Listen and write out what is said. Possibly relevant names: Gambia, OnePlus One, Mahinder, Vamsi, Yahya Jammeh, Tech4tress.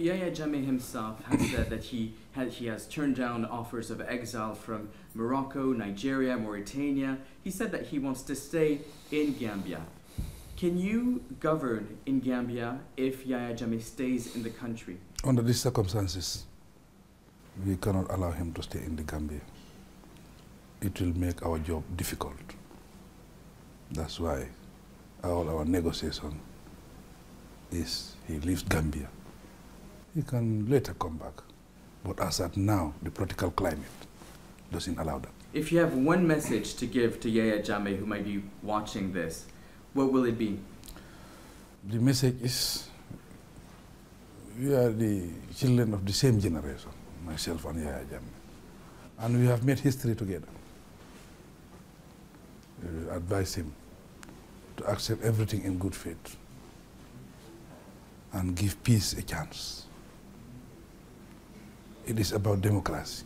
Yahya Jammeh himself has said that he has turned down offers of exile from Morocco, Nigeria, Mauritania. He said that he wants to stay in Gambia. Can you govern in Gambia if Yahya Jammeh stays in the country? Under these circumstances, we cannot allow him to stay in the Gambia. It will make our job difficult. That's why all our negotiation is he leaves Gambia. He can later come back. But as at now, the political climate doesn't allow that. If you have one message to give to Yahya Jammeh, who might be watching this, what will it be? The message is, we are the children of the same generation, myself and Yahya Jammeh. And we have made history together. We advise him to accept everything in good faith and give peace a chance. It is about democracy.